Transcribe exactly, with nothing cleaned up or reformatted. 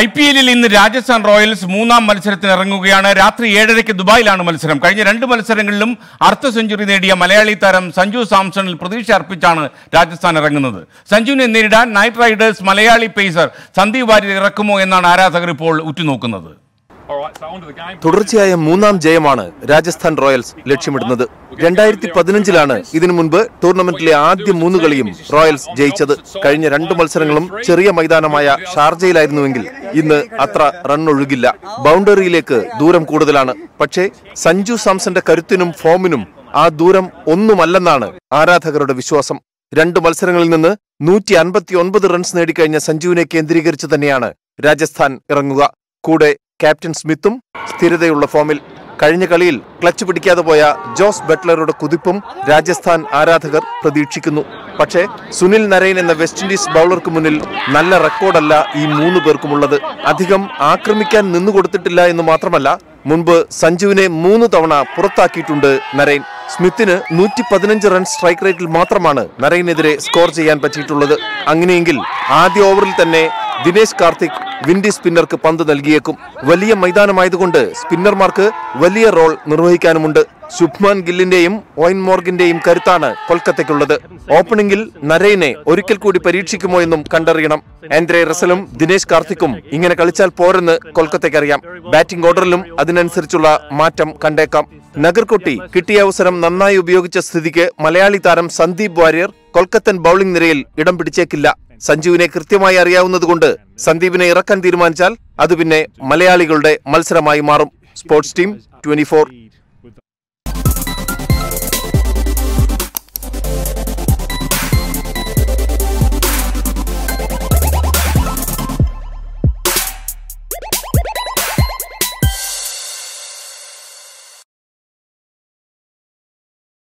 I P L ഇന്ന് Rajasthan Royals മൂന്നാം മത്സരത്തിന് ഇറങ്ങുകയാണ്. രാത്രി ഏഴരയ്ക്ക് ദുബായിലാണ് മത്സരം. കഴിഞ്ഞ രണ്ട് മത്സരങ്ങളിലും അർദ്ധ സെഞ്ചുറി നേടിയ മലയാളി താരം സഞ്ജു സാംസണിൽ പ്രതീക്ഷ അർപ്പിച്ചാണ് രാജസ്ഥാൻ ഇറങ്ങുന്നത്. സഞ്ജുവിനെ നേരിടാൻ night riders Malayali pacer Sandeep Warrier ഇറക്കുമോ എന്നാണ് ആരാധകർ ഇപ്പോൾ ഉറ്റുനോക്കുന്നത്. തുടർച്ചയായ മൂന്നാം ജയമാണ് രാജസ്ഥാൻ റോയൽസ് ലക്ഷ്യമിടുന്നത്. രണ്ടായിരത്തി പതിനഞ്ചിലാണ് ഇതിനു മുൻപ് ടൂർണമെന്റിലെ ആദ്യ മൂന്ന് കളിയും റോയൽസ് ജയിച്ചത്. കഴിഞ്ഞ രണ്ട് മത്സരങ്ങളും ചെറിയ മൈതാനമായ ഷാർജയിലായിരുന്നുവെങ്കിൽ ഇന്ന് അത്ര റണ്ണൊഴുകില്ല. ബൗണ്ടറിയിലേക്ക് ദൂരം കൂടുതലാണ്. പക്ഷേ സഞ്ജു സാംസന്റെ കരുത്തിനും ഫോമിനും ആ ദൂരം ഒന്നുമല്ലെന്നാണ് ആരാധകരുടെ വിശ്വാസം. രണ്ട് മത്സരങ്ങളിൽ നിന്ന് നൂറ്റി അൻപത്തി ഒൻപത് റൺസ് നേടിക്കഴിഞ്ഞ സഞ്ജുവിനെ കേന്ദ്രീകരിച്ച് തന്നെയാണ് രാജസ്ഥാൻ ഇറങ്ങുക. കൂടെ ക്യാപ്റ്റൻ സ്മിത്തും സ്ഥിരതയുള്ള ഫോമിൽ. കഴിഞ്ഞ കളിയിൽ ക്ലച്ച് പിടിക്കാതെ പോയ ജോസ് ബട്ട്ലറുടെ കുതിപ്പും രാജസ്ഥാൻ ആരാധകർ പ്രതീക്ഷിക്കുന്നു. പക്ഷേ സുനിൽ നരൈൻ എന്ന വെസ്റ്റ് ഇൻഡീസ് ബൗളർക്ക് മുന്നിൽ നല്ല റെക്കോർഡല്ല ഈ മൂന്ന് പേർക്കുമുള്ളത്. അധികം ആക്രമിക്കാൻ നിന്നുകൊടുത്തിട്ടില്ല എന്ന് മാത്രമല്ല, മുൻപ് സഞ്ജുവിനെ മൂന്ന് തവണ പുറത്താക്കിയിട്ടുണ്ട് നരൈൻ. സ്മിത്തിന് നൂറ്റി പതിനഞ്ച് റൺ സ്ട്രൈക്ക് റേറ്റിൽ മാത്രമാണ് നരൈനെതിരെ സ്കോർ ചെയ്യാൻ പറ്റിയിട്ടുള്ളത്. അങ്ങനെയെങ്കിൽ ആദ്യ ഓവറിൽ തന്നെ ദിനേശ് കാർത്തിക് വിൻഡി സ്പിന്നർക്ക് പന്ത് നൽകിയേക്കും. വലിയ മൈതാനമായതുകൊണ്ട് സ്പിന്നർമാർക്ക് വലിയ റോൾ നിർവഹിക്കാനുമുണ്ട്. ശുഭ്മാൻ ഗില്ലിന്റെയും ഓയിൻ മോർഗിന്റെയും കരുത്താണ് കൊൽക്കത്തയ്ക്കുള്ളത്. ഓപ്പണിംഗിൽ നരൈനെ ഒരിക്കൽ കൂടി പരീക്ഷിക്കുമോ എന്നും കണ്ടറിയണം. ആൻഡ്രെ റസലും ദിനേശ് കാർത്തിക്കും ഇങ്ങനെ കളിച്ചാൽ പോരെന്ന് കൊൽക്കത്തയ്ക്കറിയാം. ബാറ്റിംഗ് ഓർഡറിലും അതിനനുസരിച്ചുള്ള മാറ്റം കണ്ടേക്കാം. നഗർകൊട്ടി കിട്ടിയ അവസരം നന്നായി ഉപയോഗിച്ച സ്ഥിതിക്ക് മലയാളി താരം സന്ദീപ് വാര്യർ കൊൽക്കത്തൻ ബൗളിംഗ് നിരയിൽ ഇടം പിടിച്ചേക്കില്ല. സഞ്ജുവിനെ കൃത്യമായി അറിയാവുന്നതുകൊണ്ട് സന്ദീപിനെ ഇറക്കാൻ തീരുമാനിച്ചാൽ അത് പിന്നെ മലയാളികളുടെ മത്സരമായി മാറും. Sports team twenty four.